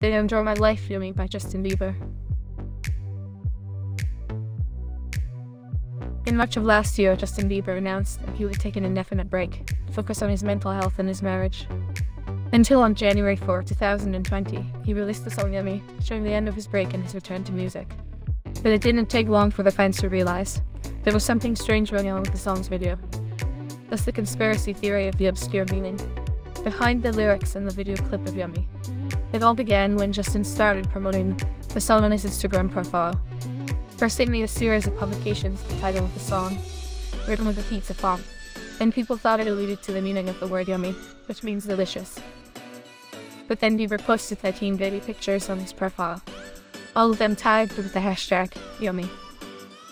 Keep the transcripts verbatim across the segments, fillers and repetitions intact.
Then Draw My Life, Yummy by Justin Bieber. In March of last year, Justin Bieber announced that he would take an indefinite break to focus on his mental health and his marriage. Until on January fourth, two thousand twenty, he released the song Yummy, showing the end of his break and his return to music. But it didn't take long for the fans to realize there was something strange going on with the song's video. That's the conspiracy theory of the obscure meaning behind the lyrics and the video clip of Yummy. It all began when Justin started promoting the song on his Instagram profile. First, he made a series of publications with the title of the song, written with a pizza font, and people thought it alluded to the meaning of the word yummy, which means delicious. But then Bieber posted thirteen baby pictures on his profile, all of them tagged with the hashtag yummy.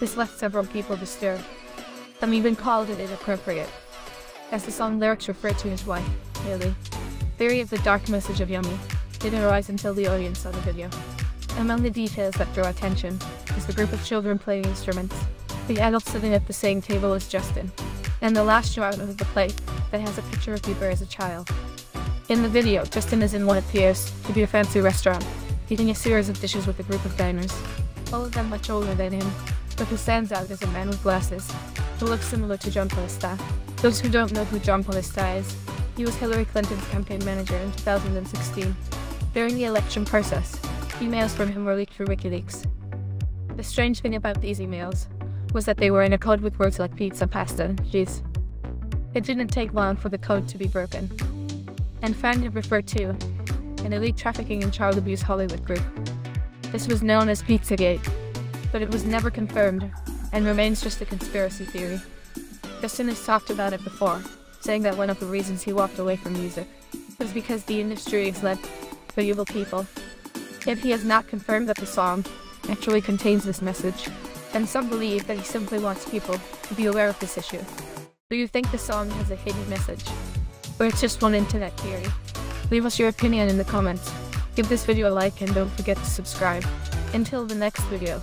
This left several people disturbed. Some even called it inappropriate, as the song lyrics referred to his wife, Haley. The theory of the dark message of Yummy didn't arise until the audience saw the video. Among the details that drew attention is the group of children playing instruments, the adults sitting at the same table as Justin, and the last drawing of the plate that has a picture of Bieber as a child. In the video, Justin is in what appears to be a fancy restaurant, eating a series of dishes with a group of diners, all of them much older than him, but who stands out as a man with glasses, who looks similar to John Podesta. Those who don't know who John Podesta is, he was Hillary Clinton's campaign manager in two thousand sixteen. During the election process, emails from him were leaked through WikiLeaks. The strange thing about these emails was that they were in a code with words like pizza, pasta, and cheese. It didn't take long for the code to be broken and found and referred to an elite trafficking and child abuse Hollywood group. This was known as Pizzagate, but it was never confirmed and remains just a conspiracy theory. Justin has talked about it before, saying that one of the reasons he walked away from music was because the industry is led by evil people. Yet he has not confirmed that the song actually contains this message, and some believe that he simply wants people to be aware of this issue. Do you think the song has a hidden message, or it's just one internet theory? Leave us your opinion in the comments, give this video a like, and don't forget to subscribe. Until the next video.